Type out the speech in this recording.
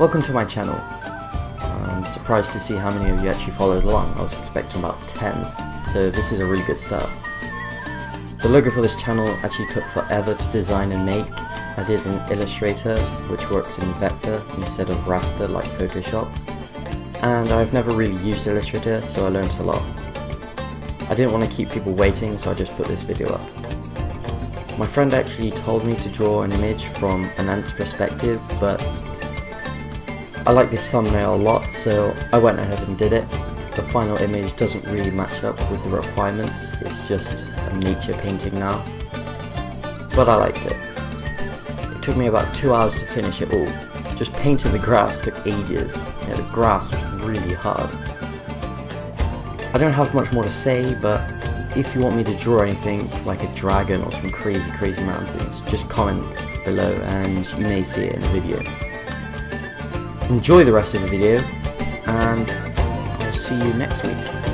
Welcome to my channel. I'm surprised to see how many of you actually followed along. I was expecting about 10, so this is a really good start. The logo for this channel actually took forever to design and make. I did in Illustrator, which works in Vector instead of raster like Photoshop, and I've never really used Illustrator, so I learned a lot. I didn't want to keep people waiting, so I just put this video up. My friend actually told me to draw an image from an ant's perspective, but I like this thumbnail a lot, so I went ahead and did it. The final image doesn't really match up with the requirements, it's just a nature painting now, but I liked it. It took me about 2 hours to finish it all. Just painting the grass took ages. Yeah, the grass was really hard. I don't have much more to say, but if you want me to draw anything like a dragon or some crazy mountains, just comment below and you may see it in a video. Enjoy the rest of the video, and I'll see you next week.